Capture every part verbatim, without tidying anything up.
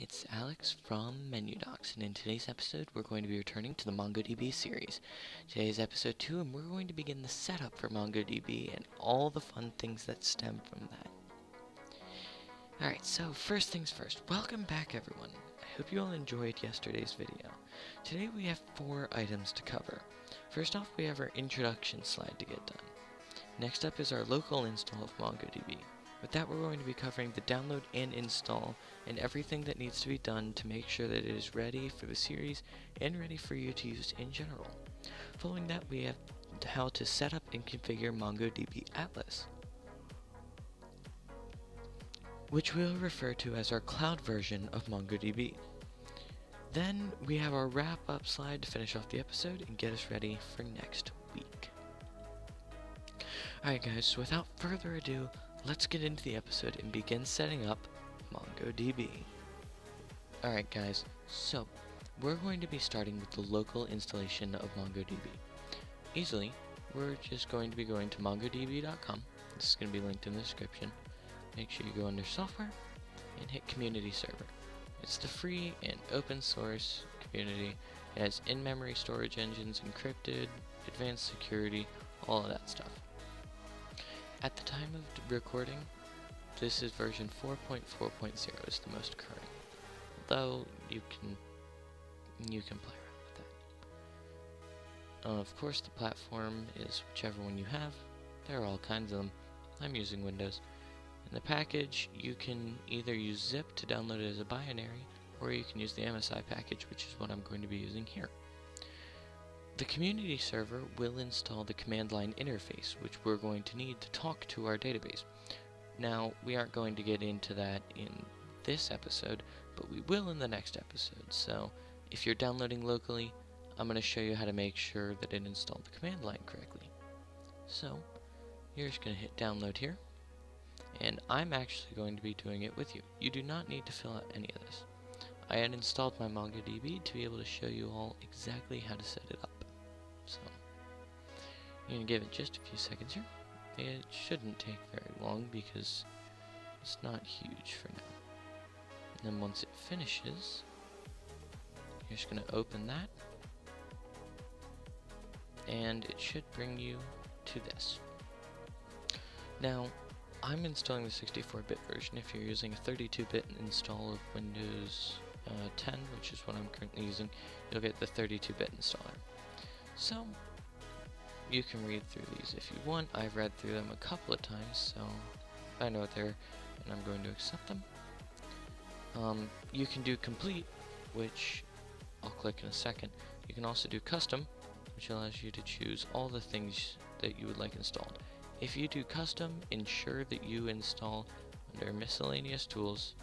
it's Alex from MenuDocs, and in today's episode we're going to be returning to the MongoDB series. Today is episode two, and we're going to begin the setup for MongoDB and all the fun things that stem from that. Alright, so first things first, welcome back everyone. I hope you all enjoyed yesterday's video. Today we have four items to cover. First off, we have our introduction slide to get done. Next up is our local install of MongoDB. With that, we're going to be covering the download and install and everything that needs to be done to make sure that it is ready for the series and ready for you to use in general. Following that, we have how to set up and configure MongoDB Atlas, which we'll refer to as our cloud version of MongoDB. Then we have our wrap-up slide to finish off the episode and get us ready for next week. Alright guys, so without further ado, let's get into the episode and begin setting up MongoDB. Alright guys, so we're going to be starting with the local installation of MongoDB. Easily, we're just going to be going to mongo D B dot com. This is going to be linked in the description. Make sure you go under software and hit community server. It's the free and open source community. It has in-memory storage engines, encrypted, advanced security, all of that stuff. At the time of recording, this is version four point four point zero, is the most current, though you can you can play around with that. Uh, of course, the platform is whichever one you have. There are all kinds of them. I'm using Windows. In the package, you can either use zip to download it as a binary, or you can use the M S I package, which is what I'm going to be using here. The community server will install the command line interface, which we're going to need to talk to our database. Now, we aren't going to get into that in this episode, but we will in the next episode. So, if you're downloading locally, I'm going to show you how to make sure that it installed the command line correctly. So, you're just going to hit download here, and I'm actually going to be doing it with you. You do not need to fill out any of this. I had installed my MongoDB to be able to show you all exactly how to set it up. So, I'm going to give it just a few seconds here. It shouldn't take very long because it's not huge for now. And then once it finishes, you're just going to open that. And it should bring you to this. Now, I'm installing the sixty-four bit version. If you're using a thirty-two bit install of Windows uh, ten, which is what I'm currently using, you'll get the thirty-two bit installer. So, you can read through these if you want. I've read through them a couple of times, so I know they're, and I'm going to accept them. Um, you can do complete, which I'll click in a second. You can also do custom, which allows you to choose all the things that you would like installed. If you do custom, ensure that you install under miscellaneous tools,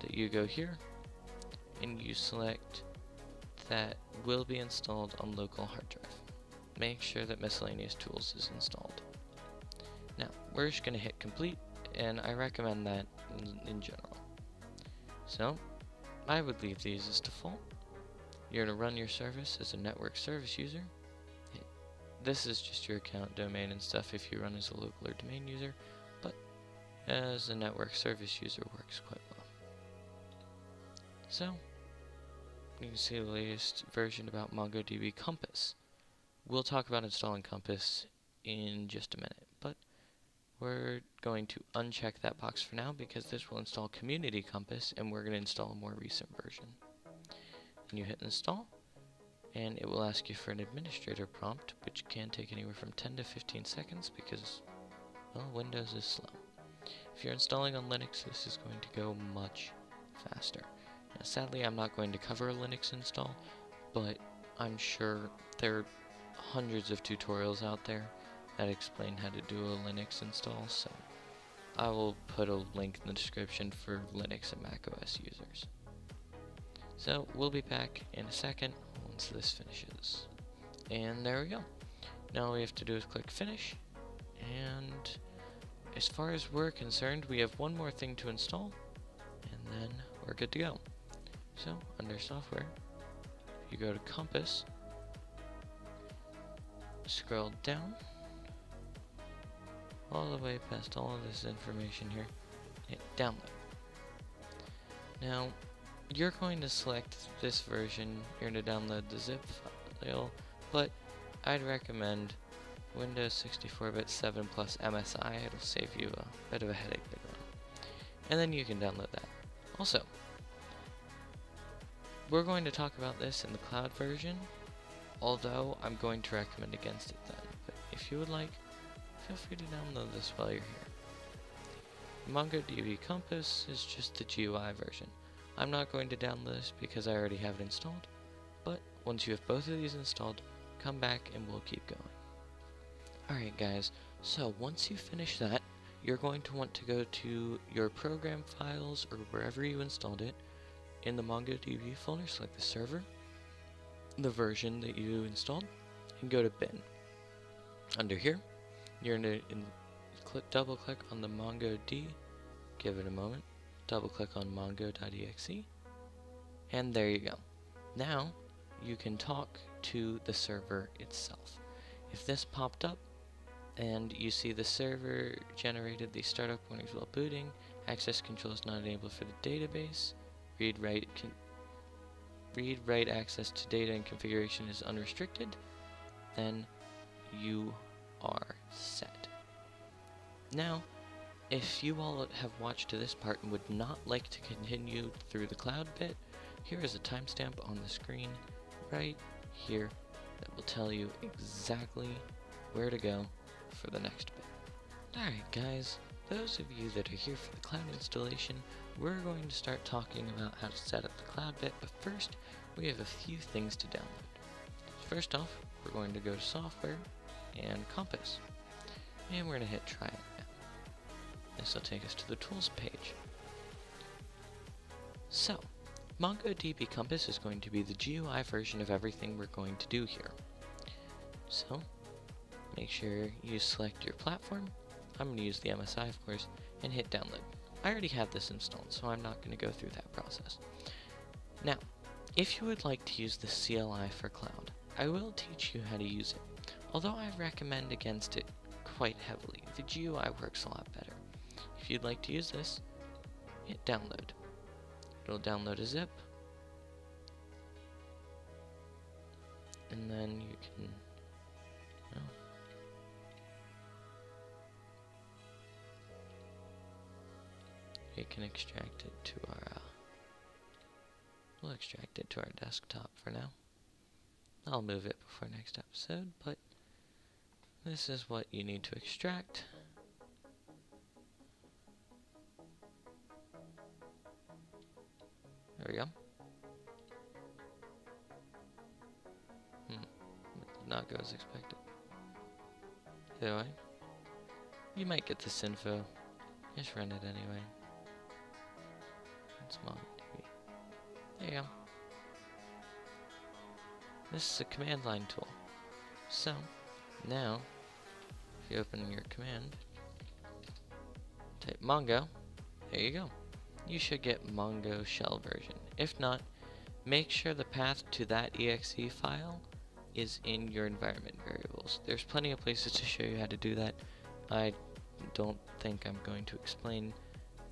that you go here, and you select that will be installed on local hard drive. Make sure that miscellaneous tools is installed. Now, we're just going to hit complete, and I recommend that in, in general. So, I would leave these as default. You're going to run your service as a network service user. This is just your account domain and stuff if you run as a local or domain user, but as a network service user works quite well. So, you can see the latest version about MongoDB Compass. We'll talk about installing Compass in just a minute, but we're going to uncheck that box for now because this will install Community Compass and we're going to install a more recent version. And you hit install. And it will ask you for an administrator prompt, which can take anywhere from ten to fifteen seconds because, well, Windows is slow. If you're installing on Linux, this is going to go much faster. Now, sadly, I'm not going to cover a Linux install, but I'm sure there are hundreds of tutorials out there that explain how to do a Linux install, so I will put a link in the description for Linux and macOS users. So, we'll be back in a second. Once this finishes, and there we go. Now all we have to do is click finish, and as far as we're concerned, we have one more thing to install, and then we're good to go. So under software, you go to Compass, scroll down all the way past all of this information here, hit download. Now you're going to select this version. You're going to download the zip file, but I'd recommend Windows sixty-four bit seven plus M S I. It'll save you a bit of a headache later on. And then you can download that. Also, we're going to talk about this in the cloud version, although I'm going to recommend against it then. But if you would like, feel free to download this while you're here. MongoDB Compass is just the G U I version. I'm not going to download this because I already have it installed, but once you have both of these installed, come back and we'll keep going. Alright guys, so once you finish that, you're going to want to go to your program files or wherever you installed it in the MongoDB folder, select the server, the version that you installed, and go to bin. Under here, you're going to in click, double click on the MongoD, give it a moment, double click on mongo dot E X E, and there you go. Now you can talk to the server itself. If this popped up and you see the server generated the startup warnings while booting, access control is not enabled for the database, read write con read write access to data and configuration is unrestricted, then you are set. Now, if you all have watched to this part and would not like to continue through the cloud bit, here is a timestamp on the screen right here that will tell you exactly where to go for the next bit. Alright guys, those of you that are here for the cloud installation, we're going to start talking about how to set up the cloud bit, but first we have a few things to download. First off, we're going to go to software and Compass, and we're going to hit try it now. This will take us to the tools page. So, MongoDB Compass is going to be the G U I version of everything we're going to do here. So, make sure you select your platform. I'm going to use the M S I, of course, and hit download. I already have this installed, so I'm not going to go through that process. Now, if you would like to use the C L I for cloud, I will teach you how to use it, although I recommend against it quite heavily. The G U I works a lot better. If you'd like to use this, hit download. It'll download a zip, and then you can, you know, we can extract it to our, uh, we'll extract it to our desktop for now. I'll move it before next episode, but this is what you need to extract. There we go. Hmm. It did not go as expected. Either way, you might get this info. Just run it anyway. It's MongoDB. There you go. This is a command line tool. So, now, if you open your command, type Mongo, there you go. You should get Mongo shell version. If not, make sure the path to that E X E file is in your environment variables. There's plenty of places to show you how to do that. I don't think I'm going to explain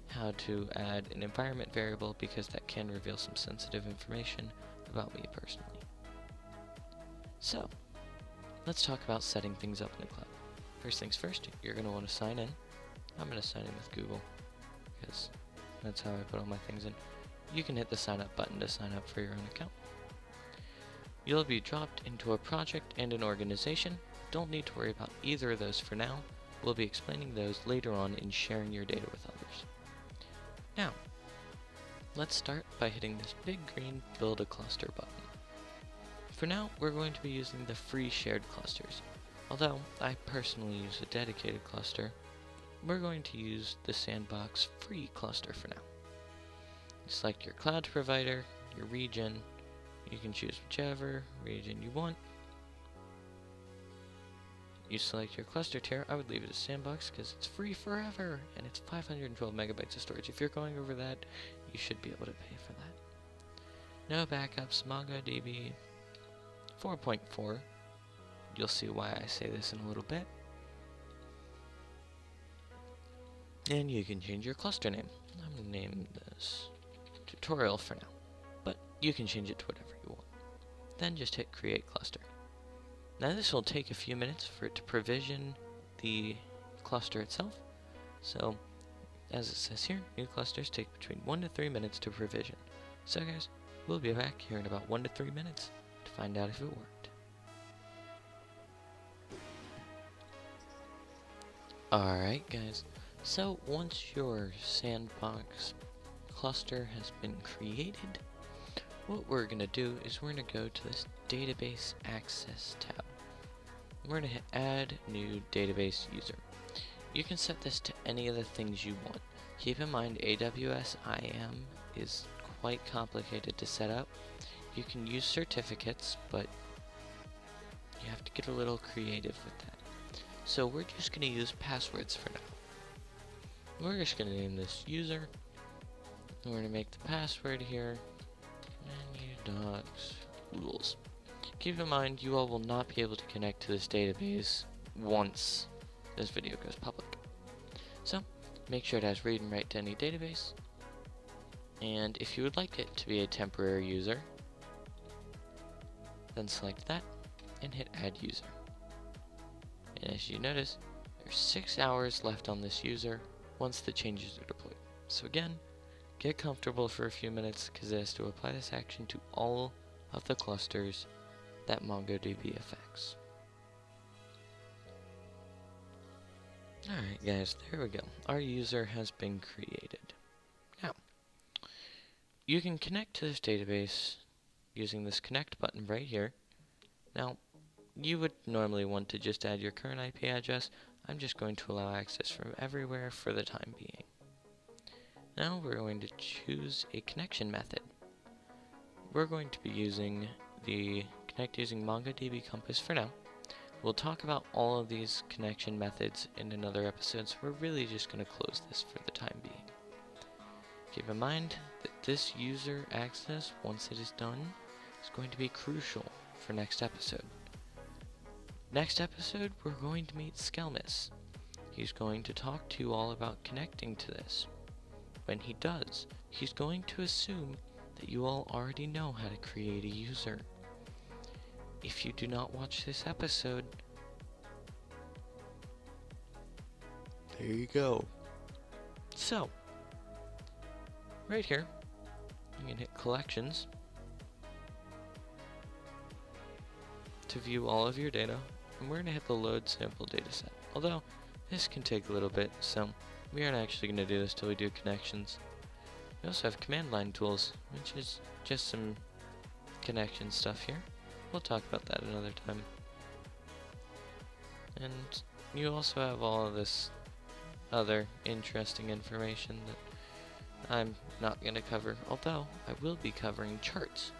how to add an environment variable because that can reveal some sensitive information about me personally. So, let's talk about setting things up in the cloud. First things first, you're going to want to sign in. I'm going to sign in with Google because that's how I put all my things in. You can hit the sign up button to sign up for your own account. You'll be dropped into a project and an organization. Don't need to worry about either of those for now. We'll be explaining those later on in sharing your data with others. Now, let's start by hitting this big green build a cluster button. For now, we're going to be using the free shared clusters. Although I personally use a dedicated cluster, we're going to use the sandbox free cluster for now. Select your cloud provider, your region. You can choose whichever region you want. You select your cluster tier. I would leave it as sandbox because it's free forever and it's five hundred twelve megabytes of storage. If you're going over that, you should be able to pay for that. No backups, MongoDB four point four. You'll see why I say this in a little bit. And you can change your cluster name. I'm going to name this tutorial for now. You can change it to whatever you want. Then just hit Create Cluster. Now this will take a few minutes for it to provision the cluster itself. So as it says here, new clusters take between one to three minutes to provision. So guys, we'll be back here in about one to three minutes to find out if it worked. Alright guys, so once your sandbox cluster has been created, what we're going to do is we're going to go to this database access tab. We're going to hit add new database user. You can set this to any of the things you want. Keep in mind A W S I A M is quite complicated to set up. You can use certificates, but you have to get a little creative with that. So we're just going to use passwords for now. We're just going to name this user. We're going to make the password here MenuDocs rules. Keep in mind, you all will not be able to connect to this database once this video goes public. So, make sure it has read and write to any database. And if you would like it to be a temporary user, then select that and hit Add User. And as you notice, there's six hours left on this user once the changes are deployed. So again, get comfortable for a few minutes because it has to apply this action to all of the clusters that MongoDB affects. Alright guys, there we go. Our user has been created. Now, you can connect to this database using this connect button right here. Now, you would normally want to just add your current I P address. I'm just going to allow access from everywhere for the time being. Now we're going to choose a connection method. We're going to be using the connect using MongoDB Compass for now. We'll talk about all of these connection methods in another episode, so we're really just going to close this for the time being. Keep in mind that this user access, once it is done, is going to be crucial for next episode. Next episode, we're going to meet Skelmis. He's going to talk to you all about connecting to this. When he does, he's going to assume that you all already know how to create a user. If you do not watch this episode, there you go. So, right here, you can hit Collections to view all of your data, and we're going to hit the Load Sample Dataset. Although, this can take a little bit, so we aren't actually going to do this till we do connections. We also have command line tools, which is just some connection stuff here. We'll talk about that another time. And you also have all of this other interesting information that I'm not going to cover, although I will be covering charts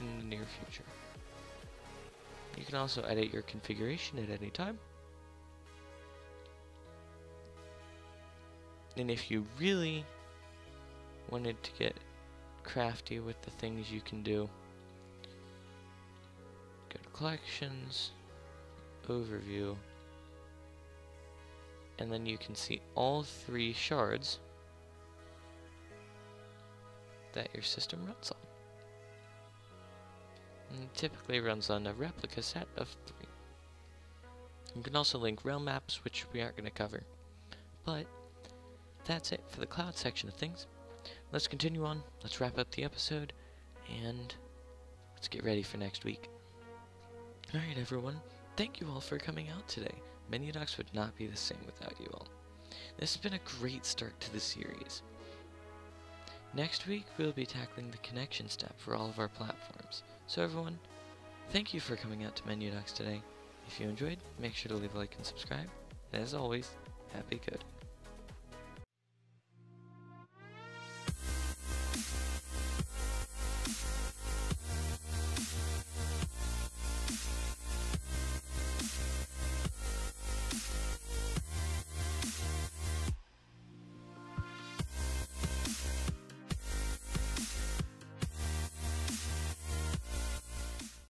in the near future. You can also edit your configuration at any time. And if you really wanted to get crafty with the things you can do, go to Collections, Overview, and then you can see all three shards that your system runs on. And it typically runs on a replica set of three. You can also link realm maps, which we aren't going to cover. But that's it for the cloud section of things. Let's continue on, let's wrap up the episode, and let's get ready for next week. Alright everyone, thank you all for coming out today. MenuDocs would not be the same without you all. This has been a great start to the series. Next week we'll be tackling the connection step for all of our platforms. So everyone, thank you for coming out to MenuDocs today. If you enjoyed, make sure to leave a like and subscribe, and as always, happy coding.